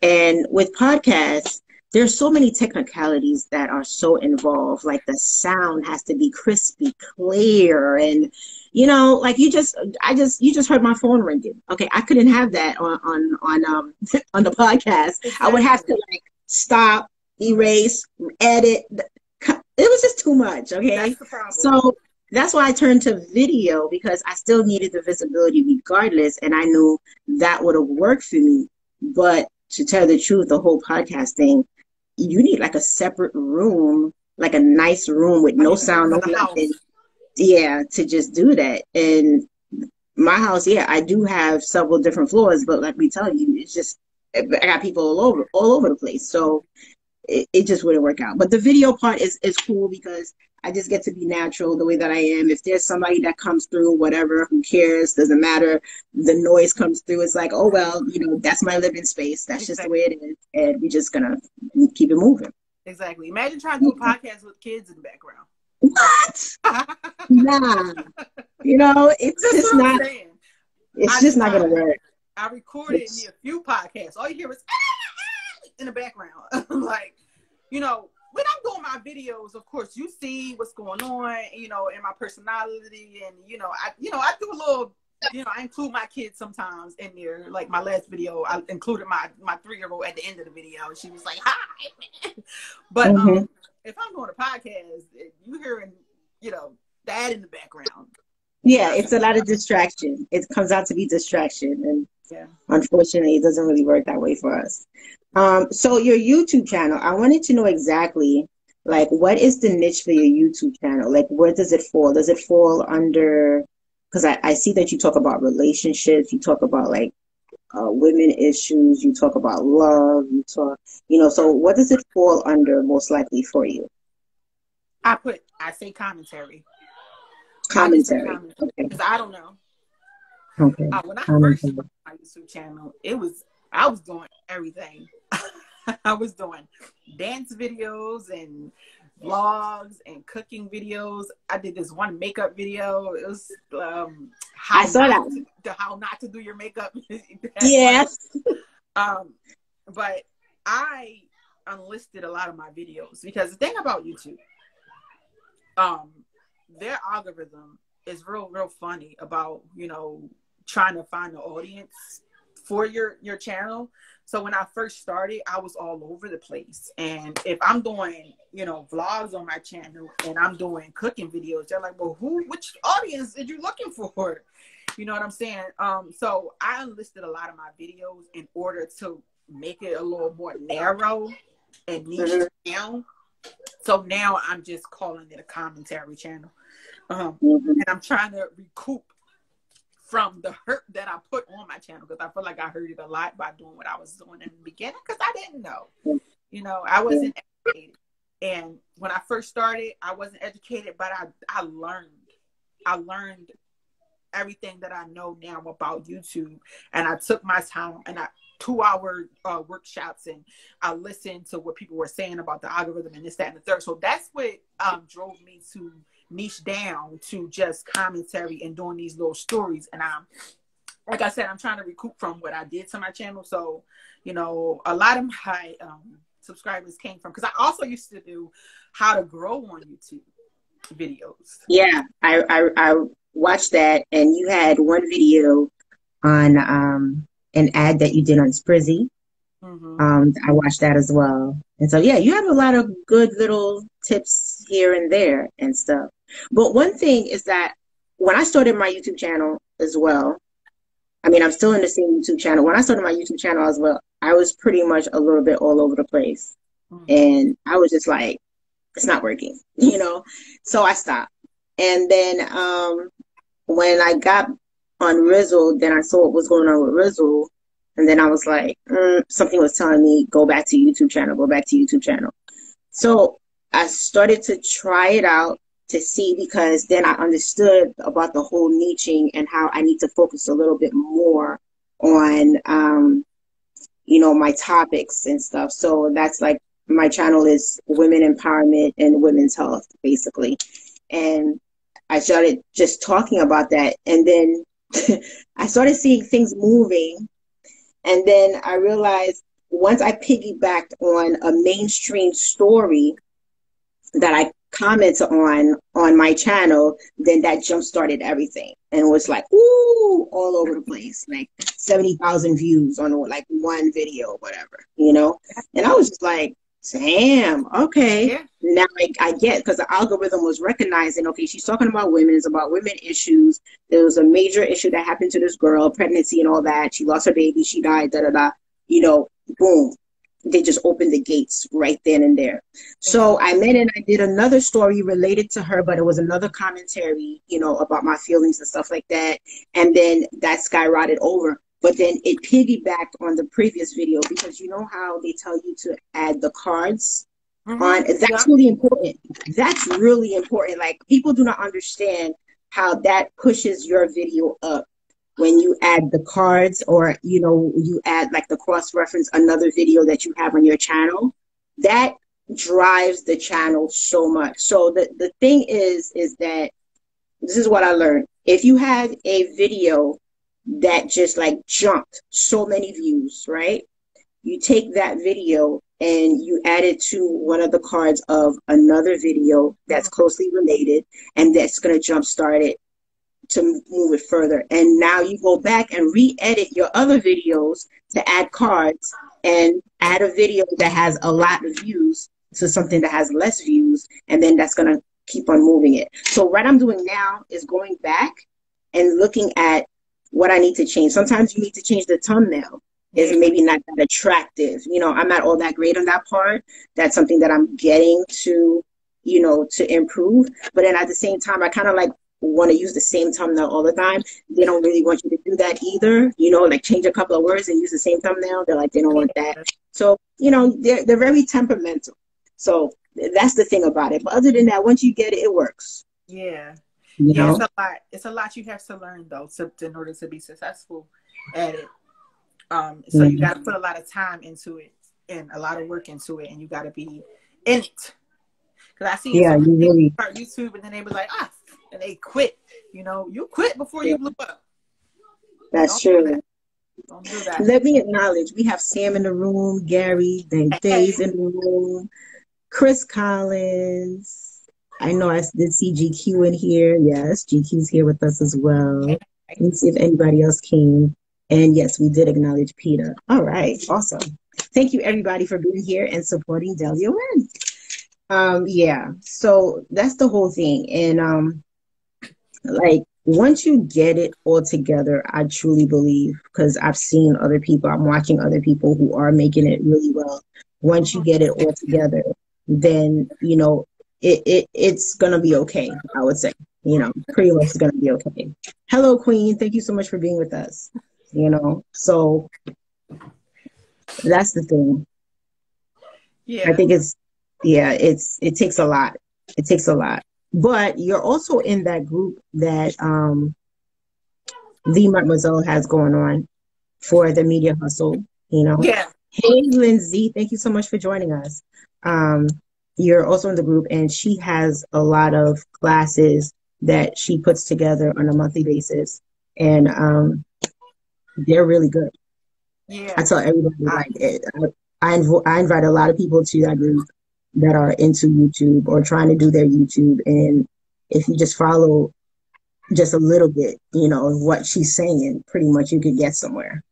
And with podcasts, there's so many technicalities that are so involved. Like the sound has to be crispy, clear, and you know, like you just, I just, you just heard my phone ringing. Okay, I couldn't have that on on on um on the podcast. Exactly. I would have to like stop, erase, edit. It was just too much. Okay, that's the problem. So that's why I turned to video, because I still needed the visibility regardless, and I knew that would have worked for me. But to tell the truth, the whole podcast thing, you need like a separate room, like a nice room with no sound, no nothing. Yeah, to just do that. And my house, yeah, I do have several different floors, but like we tell you, it's just, I got people all over, all over the place. So it, it just wouldn't work out. But the video part is, is cool, because I just get to be natural the way that I am. If there's somebody that comes through, whatever, who cares, doesn't matter. The noise comes through. It's like, oh, well, you know, that's my living space. That's just exactly the way it is. And we're just going to keep it moving. Exactly. Imagine trying to do a podcast with kids in the background. What? Nah. You know, it's that's just not, it's I just not going to work. I recorded it's... a few podcasts. All you hear is in the background. I'm like, you know, when I'm doing my videos, of course, you see what's going on, you know, in my personality. And, you know, I, you know, I do a little, you know, I include my kids sometimes in there. Like my last video, I included my, my three-year-old at the end of the video. And she was like, hi. But mm-hmm. um, if I'm doing a podcast, you're hearing, you know, that in the background. Yeah, it's a lot of distraction. It comes out to be distraction. And yeah, unfortunately, it doesn't really work that way for us. Um, so your YouTube channel, I wanted to know exactly, like, what is the niche for your YouTube channel? Like, where does it fall? Does it fall under, because I, I see that you talk about relationships, you talk about, like, uh, women issues, you talk about love, you talk, you know, so what does it fall under most likely for you? I put, I say commentary. Commentary. Because I, okay. I don't know. Okay. Uh, when I first started my YouTube channel, it was, I was doing everything. I was doing dance videos and vlogs and cooking videos. I did this one makeup video. It was um, how I saw that to, the how not to do your makeup. Yes. Um, but I unlisted a lot of my videos, because the thing about YouTube, um, their algorithm is real, real funny about, you know, trying to find an audience for your, your channel. So when I first started, I was all over the place. And if I'm doing, you know, vlogs on my channel and I'm doing cooking videos, they're like, well, who, which audience are you looking for? You know what I'm saying? Um, so I unlisted a lot of my videos in order to make it a little more narrow and niche down. So now I'm just calling it a commentary channel. Um, and I'm trying to recoup from the hurt that I put on my channel, because I feel like I hurt it a lot by doing what I was doing in the beginning, because I didn't know. You know, I wasn't educated. And when I first started, I wasn't educated, but I, I learned. I learned everything that I know now about YouTube. And I took my time and I two-hour uh, workshops, and I listened to what people were saying about the algorithm and this, that, and the third. So that's what um, drove me to niche down to just commentary and doing these little stories. And I'm, like I said, I'm trying to recoup from what I did to my channel. So, you know, a lot of my um, subscribers came from, because I also used to do how to grow on YouTube videos. Yeah, I, I, I watched that, and you had one video on um, an ad that you did on Sprizzy. Mm-hmm. um, I watched that as well. And so, yeah, you have a lot of good little tips here and there and stuff. But one thing is that when I started my YouTube channel as well, I mean, I'm still in the same YouTube channel. When I started my YouTube channel as well, I was pretty much a little bit all over the place. Mm-hmm. And I was just like, it's not working, you know? So I stopped. And then um, when I got on Rizzle, then I saw what was going on with Rizzle. And then I was like, mm, something was telling me, go back to YouTube channel, go back to YouTube channel. So I started to try it out to see, because then I understood about the whole niching and how I need to focus a little bit more on, um, you know, my topics and stuff. So that's like, my channel is women empowerment and women's health, basically. And I started just talking about that. And then I started seeing things moving. And then I realized once I piggybacked on a mainstream story that I commented on on my channel, then that jump started everything. And it was like, ooh, all over the place, like seventy thousand views on like one video or whatever, you know? And I was just like, damn, okay. Yeah. Now I, I get, because the algorithm was recognizing, okay, she's talking about women, it's about women issues. There was a major issue that happened to this girl, pregnancy and all that. She lost her baby, she died, da da da. You know, boom. They just opened the gates right then and there. So I went and I did another story related to her, but it was another commentary, you know, about my feelings and stuff like that. And then that skyrocketed over. But then it piggybacked on the previous video, because you know how they tell you to add the cards mm-hmm. on? That's yeah. really important. That's really important. Like, people do not understand how that pushes your video up. When you add the cards, or, you know, you add like the cross-reference, another video that you have on your channel, that drives the channel so much. So the, the thing is, is that this is what I learned. If you have a video that just like jumped so many views, right? You take that video and you add it to one of the cards of another video that's closely related, and that's going to jumpstart it to move it further. And now you go back and re-edit your other videos to add cards and add a video that has a lot of views to something that has less views, and then that's going to keep on moving it. So what I'm doing now is going back and looking at what I need to change. Sometimes you need to change the thumbnail. It's maybe not that attractive. You know, I'm not all that great on that part. That's something that I'm getting to, you know, to improve. But then at the same time, I kind of like want to use the same thumbnail all the time. They don't really want you to do that either, you know, like change a couple of words and use the same thumbnail. They're like, they don't want that. So, you know, they're, they're very temperamental. So that's the thing about it. But other than that, once you get it, it works. Yeah. You know? Yeah, it's a lot. It's a lot you have to learn, though, to, in order to be successful at it. Um, so mm-hmm. you got to put a lot of time into it and a lot of work into it, and you got to be in it. Because I see yeah, you really start YouTube and then they were like, ah, and they quit. You know, you quit before yeah. you blew up. That's Don't true. Do that. Don't do that. Let me acknowledge, we have Sam in the room, Gary, then Dave's in the room, Chris Collins. I know I did see G Q in here. Yes, G Q's here with us as well. Let me see if anybody else came. And yes, we did acknowledge Peter. All right, awesome. Thank you, everybody, for being here and supporting Delia Wynn. Um, yeah, so that's the whole thing. And um, like, once you get it all together, I truly believe, because I've seen other people, I'm watching other people who are making it really well. Once you get it all together, then, you know, It, it it's gonna be okay, I would say. You know, pretty much it's gonna be okay. Hello, Queen. Thank you so much for being with us. You know, so that's the thing. Yeah, I think it's yeah, it's it takes a lot. It takes a lot. But you're also in that group that um, the Mademoiselle has going on for the media hustle. You know. Yeah. Hey, Lindsay. Thank you so much for joining us. Um. You're also in the group, and she has a lot of classes that she puts together on a monthly basis, and um, they're really good. Yeah, I tell everybody, like, it. I, I, inv I invite a lot of people to that group that are into YouTube or trying to do their YouTube, and if you just follow just a little bit, you know, of what she's saying, pretty much you could get somewhere.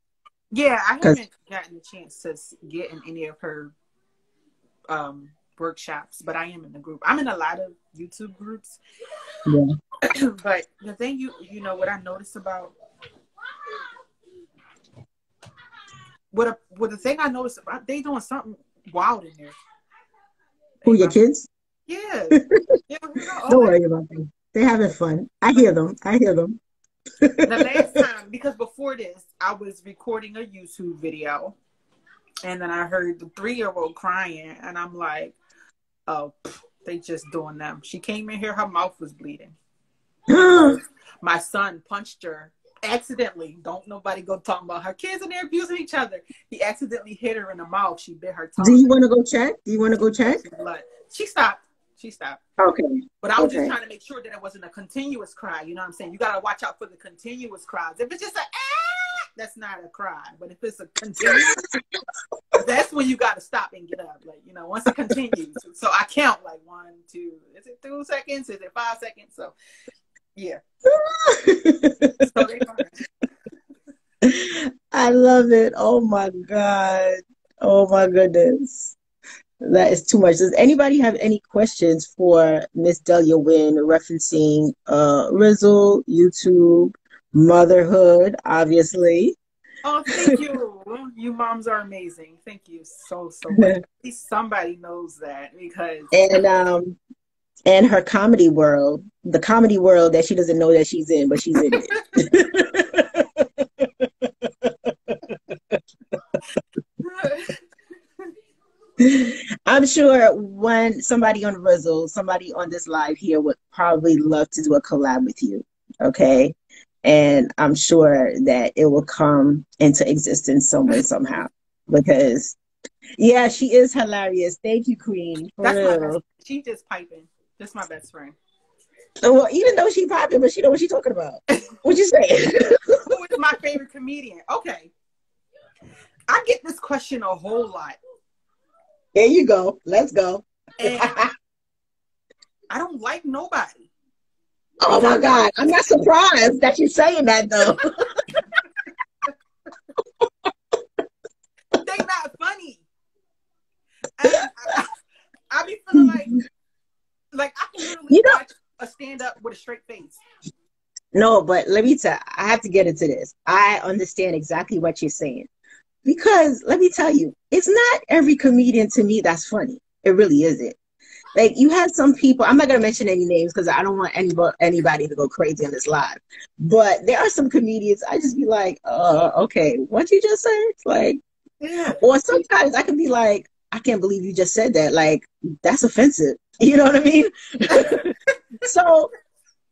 Yeah, I haven't gotten the chance to get in any of her um workshops, but I am in the group. I'm in a lot of YouTube groups. Yeah. But the thing you you know what I noticed about what a, what the thing I noticed about, they doing something wild in there. Who, and your I'm, kids? Yeah. Yeah, don't worry about them. They're having fun. I hear them. I hear them. The last time, because before this, I was recording a YouTube video, and then I heard the three year old crying, and I'm like, oh, They just doing them. She came in here, her mouth was bleeding. My son punched her accidentally. Don't nobody go talking about her kids and they're abusing each other. He accidentally hit her in the mouth. She bit her tongue. Do you want to go check? Do you want to go check? She stopped. She stopped. Okay. But I was okay. just trying to make sure that it wasn't a continuous cry. You know what I'm saying? You got to watch out for the continuous cries. If it's just a, ah, that's not a cry. But if it's a continuous, that's when you got to stop and get up. Like, you know, once it continues. So I count like one, two. Is it two seconds? Is it five seconds? So, yeah. I love it. Oh my God. Oh my goodness. That is too much. Does anybody have any questions for Miss Delia Wynn referencing uh Rizzle, YouTube, motherhood, obviously? Oh, thank you. You moms are amazing. Thank you so, so much. At least somebody knows that, because and um and her comedy world, the comedy world that she doesn't know that she's in, but she's in it. I'm sure when somebody on Rizzle, somebody on this live here would probably love to do a collab with you, okay? And I'm sure that it will come into existence some way, somehow, because, yeah, she is hilarious. Thank you, Queen. For That's real. My best. She just piping. That's my best friend. Well, even though she piping, but she know what she's talking about. What'd you say? Who is my favorite comedian? Okay. I get this question a whole lot. There you go. Let's go. And I don't like nobody. Oh, my God. I'm not surprised that you're saying that, though. They not funny. I, I, I be feeling like, like I can literally you know, watch a stand-up with a straight face. No, but let me tell you, I have to get into this. I understand exactly what you're saying. Because let me tell you, it's not every comedian to me that's funny. It really isn't. Like, you have some people, I'm not going to mention any names because I don't want anybody, anybody to go crazy on this live. But there are some comedians, I just be like, uh, okay, what you just said? Like, yeah. Or sometimes I can be like, I can't believe you just said that. Like, that's offensive. You know what I mean? So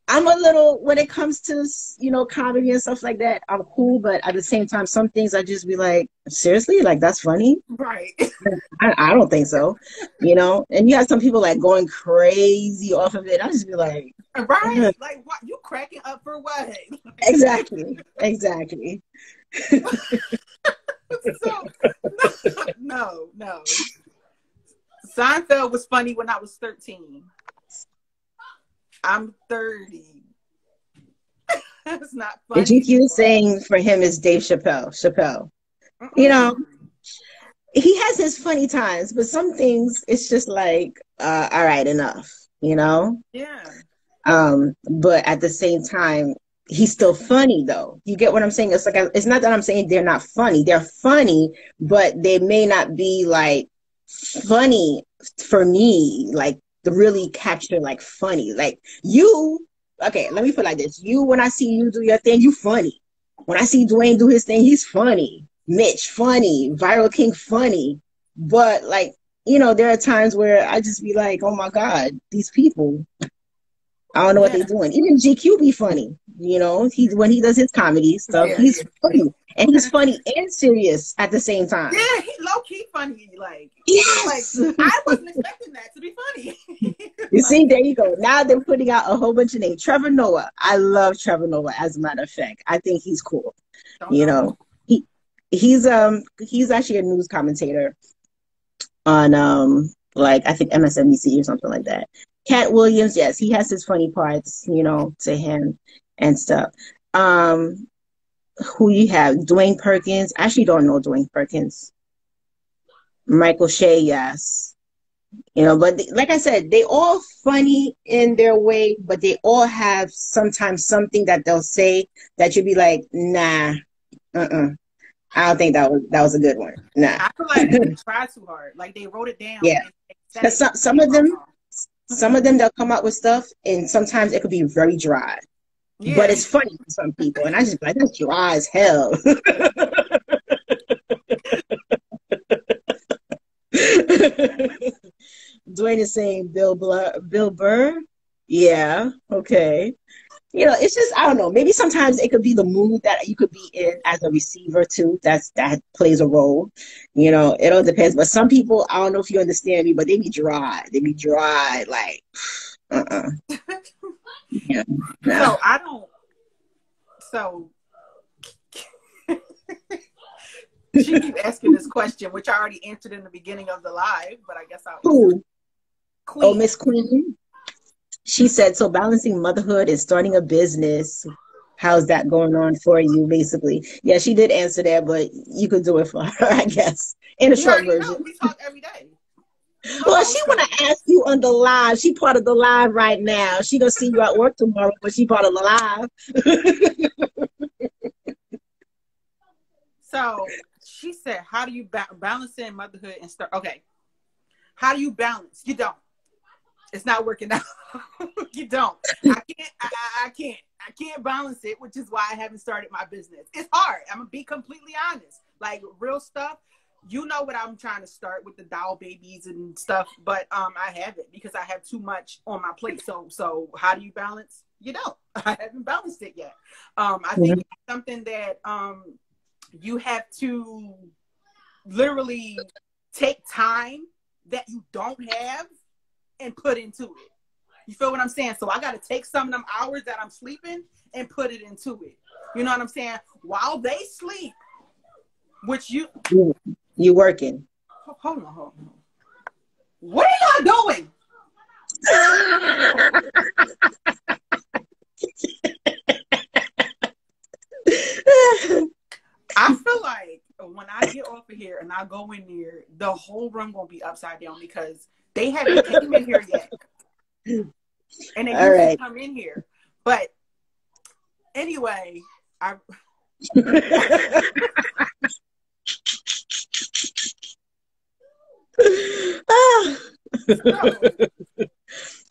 I'm a little, when it comes to, you know, comedy and stuff like that, I'm cool. But at the same time, some things I just be like, seriously? Like, that's funny? Right. I, I don't think so. You know? And you have some people, like, going crazy off of it. I just be like. Right? Mm. Like, what? You cracking up for what? Exactly. Exactly. So, no, no. Seinfeld was funny when I was thirteen. I'm thirty. That's not funny. The G Q saying for him is Dave Chappelle. Chappelle. Uh-uh. You know, he has his funny times, but some things it's just like, uh, all right, enough, you know? Yeah. Um, but at the same time, he's still funny, though. You get what I'm saying? It's like, I, it's not that I'm saying they're not funny. They're funny, but they may not be, like, funny for me, like, to really capture, like, funny. Like, you, okay, let me put it like this. You, when I see you do your thing, you funny. When I see Dwayne do his thing, he's funny. Mitch, funny. Viral King, funny. But, like, you know, there are times where I just be like, oh, my God, these people, I don't know yeah. what they're doing. Even G Q be funny. You know, he when he does his comedy stuff, yeah. he's funny. And he's funny and serious at the same time. Yeah, he low-key funny. Like, yes. Like, I wasn't expecting that to be funny. You see, there you go. Now they're putting out a whole bunch of names. Trevor Noah. I love Trevor Noah, as a matter of fact. I think he's cool. Don't you know, know. He, he's um he's actually a news commentator on, um like, I think M S N B C or something like that. Cat Williams, yes, he has his funny parts, you know, to him and stuff. Um... Who you have? Dwayne Perkins. I actually don't know Dwayne Perkins. Michael Shea, yes. You know, but they, like I said, they all funny in their way, but they all have sometimes something that they'll say that you'd be like, nah, uh-uh. I don't think that was that was a good one. Nah. I feel like they try too hard. Like, they wrote it down. Yeah. Because some, some of them, some of them, they'll come up with stuff, and sometimes it could be very dry. Yeah. But it's funny for some people, and I just like, that's dry as hell. Dwayne is saying Bill Blur, Bill Burr. Yeah, okay. You know, it's just, I don't know. Maybe sometimes it could be the mood that you could be in as a receiver too. That's that plays a role. You know, it all depends. But some people, I don't know if you understand me, but they be dry. They be dry, like uh-uh. Yeah. No. So I don't. So she keeps asking this question, which I already answered in the beginning of the live, but I guess I'll. Who? Queen. Oh, Miss Queen. She said, so balancing motherhood and starting a business, how's that going on for you, basically? Yeah, she did answer that, but you could do it for her, I guess, in a you short version. Know. We talk every day. We well, she want to ask you on the live. She part of the live right now. She going to see you at work tomorrow, but she part of the live. So she said, how do you ba balancing motherhood and start? Okay. How do you balance? You don't. It's not working out. You don't. I can't. I, I can't. I can't balance it, which is why I haven't started my business. It's hard. I'm gonna be completely honest. Like real stuff. You know what I'm trying to start with the doll babies and stuff, but um, I haven't because I have too much on my plate. So, so how do you balance? You don't. I haven't balanced it yet. Um, I think mm-hmm. it's something that um, you have to literally take time that you don't have and put into it. You feel what I'm saying? So I got to take some of them hours that I'm sleeping and put it into it. You know what I'm saying? While they sleep, which you... You working. Hold on, hold on. What are y'all doing? I feel like when I get off of here and I go in there, the whole room going to be upside down because they haven't came in here yet. And they usually right. come in here. But anyway, I... So,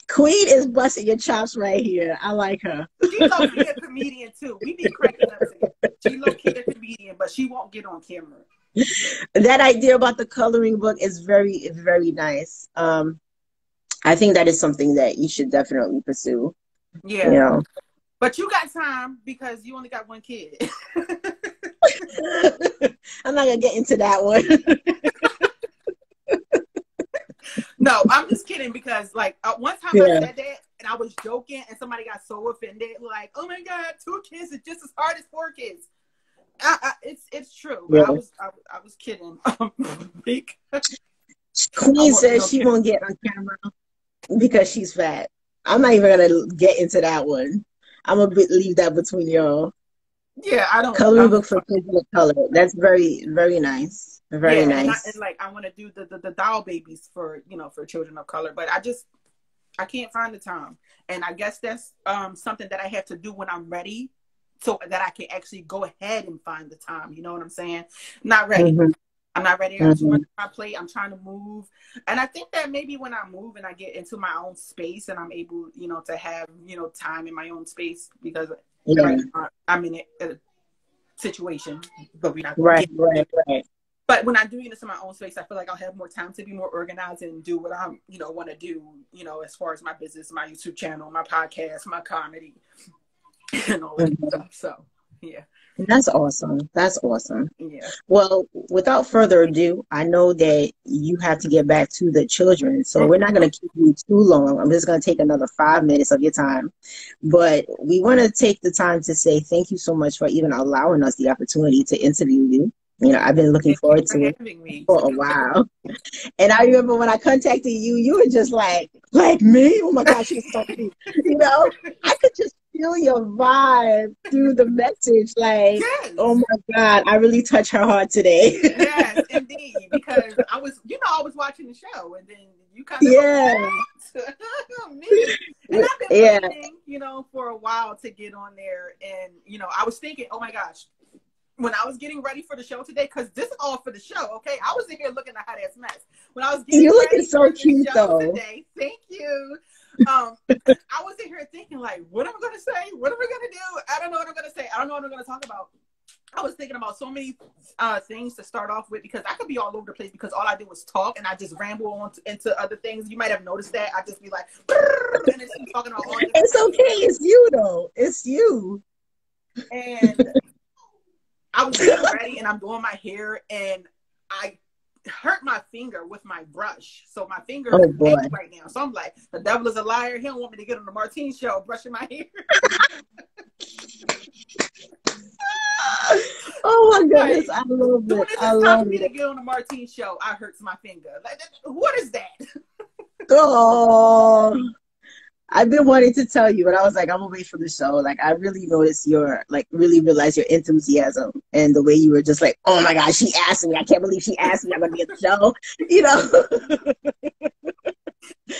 Queen is busting your chops right here. I like her. She's located a comedian too. We be cracking up together. She's located a comedian, but she won't get on camera. That idea about the coloring book is very, very nice. Um, I think that is something that you should definitely pursue. Yeah. You know? But you got time because you only got one kid. I'm not gonna get into that one. No, I'm just kidding because, like, uh, one time yeah. I said that and I was joking and somebody got so offended, like, oh my God, two kids is just as hard as four kids. I, I, it's it's true. Really? I was I, I was kidding. Queen says she won't get on camera because she's fat. I'm not even gonna get into that one. I'm gonna be, leave that between y'all. Yeah, I don't. Coloring book for kids with color. That's very very nice. Very yeah, nice. And, I, and like I want to do the, the the doll babies for you know for children of color, but I just I can't find the time, and I guess that's um something that I have to do when I'm ready, so that I can actually go ahead and find the time. You know what I'm saying? Not ready. Mm-hmm. I'm not ready. I'm too much on my plate. I'm trying to move, and I think that maybe when I move and I get into my own space and I'm able, you know, to have you know time in my own space because yeah. right now I'm in a, a situation, but we're not right, right, right. But when I do this in my own space, I feel like I'll have more time to be more organized and do what I'm, you know, want to do, you know, as far as my business, my YouTube channel, my podcast, my comedy, and all that stuff. So, yeah. That's awesome. That's awesome. Yeah. Well, without further ado, I know that you have to get back to the children, so we're not going to keep you too long. I'm just going to take another five minutes of your time, but we want to take the time to say thank you so much for even allowing us the opportunity to interview you. You know, I've been looking forward to it for a while. And I remember when I contacted you, you were just like, like me? Oh my gosh, she's so cute. You know, I could just feel your vibe through the message. Like, yes. Oh my God, I really touched her heart today. Yes, indeed. Because I was, you know, I was watching the show and then you kind of yeah. me. And I've been yeah. waiting, you know, for a while to get on there. And, you know, I was thinking, oh my gosh, when I was getting ready for the show today, because this is all for the show, okay? I was in here looking at a hot ass mess. When I was getting You're ready looking so for cute, the show though. Today, thank you. Um, I was in here thinking, like, what am I going to say? What am I going to do? I don't know what I'm going to say. I don't know what I'm going to talk about. I was thinking about so many uh, things to start off with, because I could be all over the place, because all I did was talk and I just ramble on to, into other things. You might have noticed that. I just be like, and it's talking about all different It's okay. Things. It's you though. It's you. And I was getting ready and I'm doing my hair and I hurt my finger with my brush. So my finger oh, is pain right now. So I'm like, the devil is a liar. He don't want me to get on the Martine show brushing my hair. Oh my goodness, like, I love it. When it's time for me to get on the Martine show, I hurts my finger. Like, what is that? Oh, I've been wanting to tell you, but I was like, I'm away from the show. Like, I really noticed your, like, really realized your enthusiasm and the way you were just like, oh my God, she asked me. I can't believe she asked me. I'm gonna be at the show, you know.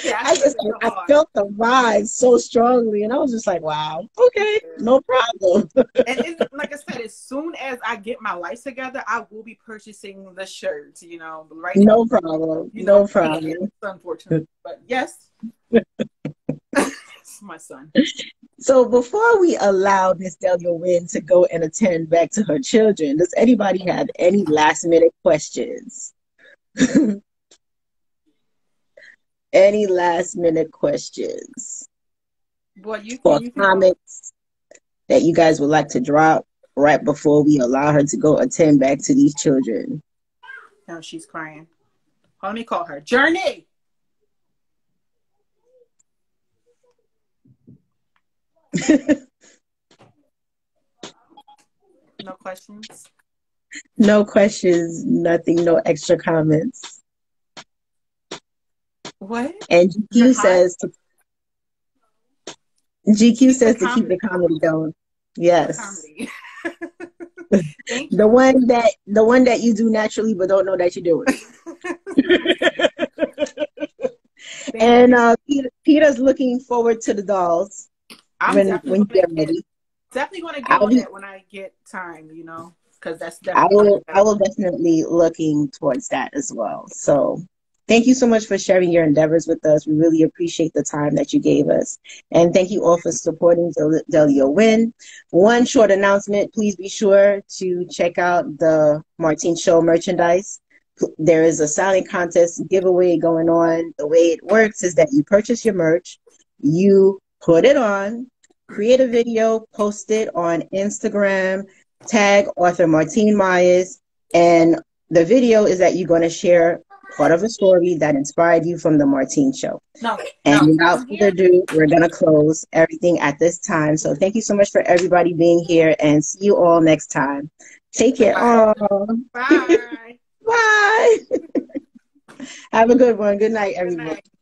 Yeah, I just I hard. felt the vibe so strongly, and I was just like, "Wow, okay, no problem." And it's, like I said, as soon as I get my life together, I will be purchasing the shirts. You know, right? No now, problem. You know, no problem. It's unfortunate, but yes, it's my son. So before we allow Miss Delia Wynn to go and attend back to her children, does anybody have any last minute questions? Any last minute questions Boy, you can, or you can comments go. that you guys would like to drop right before we allow her to go attend back to these children? No, she's crying. Let me call her. Journey! No questions? No questions, nothing, no extra comments. What? And G Q says to, G Q keep says to comedy. keep the comedy going. Yes. Comedy. The one that the one that you do naturally but don't know that you do it. And uh, Peter, Peter's looking forward to the dolls. I'm when definitely when you get ready. Definitely gonna get on that when I get time, you know, because that's definitely I will I will definitely looking towards that as well. So thank you so much for sharing your endeavors with us. We really appreciate the time that you gave us. And thank you all for supporting Del Delia Wynn. One short announcement, please be sure to check out the Martine Show merchandise. There is a silent contest giveaway going on. The way it works is that you purchase your merch, you put it on, create a video, post it on Instagram, tag author Martine Mayas, and the video is that you're going to share part of a story that inspired you from the Martine show. No, and no, without further ado, we're going to close everything at this time. So thank you so much for everybody being here, and see you all next time. Take care. Bye. Bye. Bye. Have a good one. Good night, everyone. Good night.